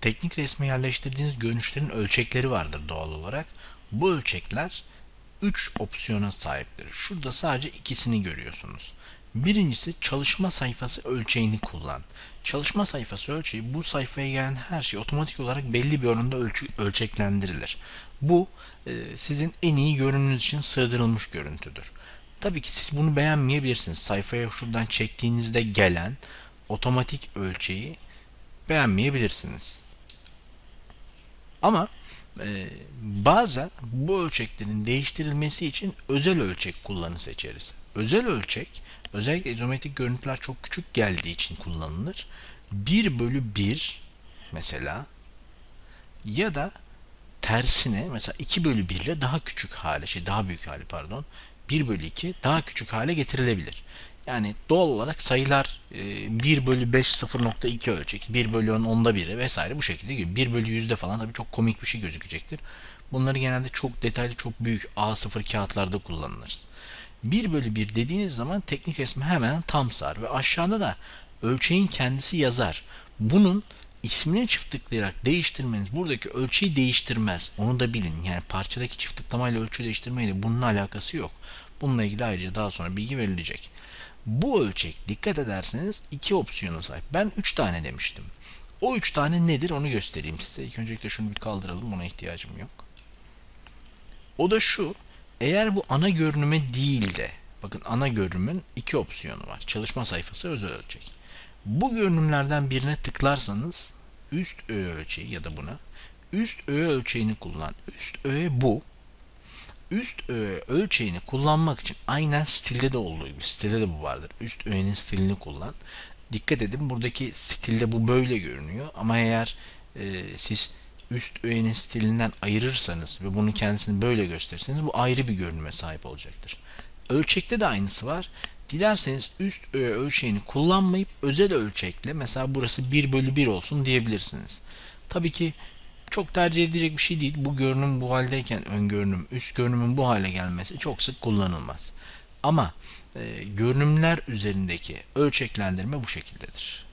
teknik resme yerleştirdiğiniz görünüşlerin ölçekleri vardır doğal olarak. Bu ölçekler 3 opsiyona sahiptir. Şurada sadece ikisini görüyorsunuz. Birincisi çalışma sayfası ölçeğini kullan. Çalışma sayfası ölçeği, bu sayfaya gelen her şey otomatik olarak belli bir oranda ölçeklendirilir. Bu sizin en iyi görünümünüz için sığdırılmış görüntüdür. Tabii ki siz bunu beğenmeyebilirsiniz. Sayfaya şuradan çektiğinizde gelen otomatik ölçeği beğenmeyebilirsiniz. Ama bazen bu ölçeklerin değiştirilmesi için özel ölçek kullanı seçeriz. Özel ölçek özellikle izometrik görüntüler çok küçük geldiği için kullanılır. 1/1 mesela ya da tersine mesela 2/1 ile daha küçük hale, daha büyük hale pardon, 1/2 daha küçük hale getirilebilir. Yani doğal olarak sayılar 1/5 0.2 ölçek, 1/10 onda biri vesaire bu şekilde gibi. 1/100'de falan tabii çok komik bir şey gözükecektir. Bunları genelde çok detaylı, çok büyük A0 kağıtlarda kullanılır. 1/1 dediğiniz zaman teknik resmi hemen tam sar ve aşağıda da ölçeğin kendisi yazar. Bunun ismini çift tıklayarak değiştirmeniz buradaki ölçüyü değiştirmez. Onu da bilin. Yani parçadaki çift tıklamayla ölçü değiştirmeyle bunun alakası yok. Bununla ilgili ayrıca daha sonra bilgi verilecek. Bu ölçek dikkat ederseniz 2 opsiyona sahip. Ben 3 tane demiştim. O 3 tane nedir onu göstereyim size. İlk öncelikle şunu bir kaldıralım. Ona ihtiyacım yok. O da şu. Eğer bu ana görünüme değil de, bakın ana görünümün 2 opsiyonu var. Çalışma sayfası, özel ölçek. Bu görünümlerden birine tıklarsanız üst öğe ölçeği ya da buna üst öğe ölçeğini kullan. Üst öğe bu. Üst öğe ölçeğini kullanmak için aynen stilde de olduğu gibi, stilde de bu vardır. Üst öğenin stilini kullan. Dikkat edin buradaki stilde bu böyle görünüyor ama eğer siz üst öğenin stilinden ayırırsanız ve bunun kendisini böyle gösterirseniz bu ayrı bir görünüme sahip olacaktır. Ölçekte de aynısı var. Dilerseniz üst öğe ölçeğini kullanmayıp özel ölçekle mesela burası 1/1 olsun diyebilirsiniz. Tabii ki çok tercih edilecek bir şey değil. Bu görünüm bu haldeyken ön görünüm, üst görünümün bu hale gelmesi çok sık kullanılmaz. Ama görünümler üzerindeki ölçeklendirme bu şekildedir.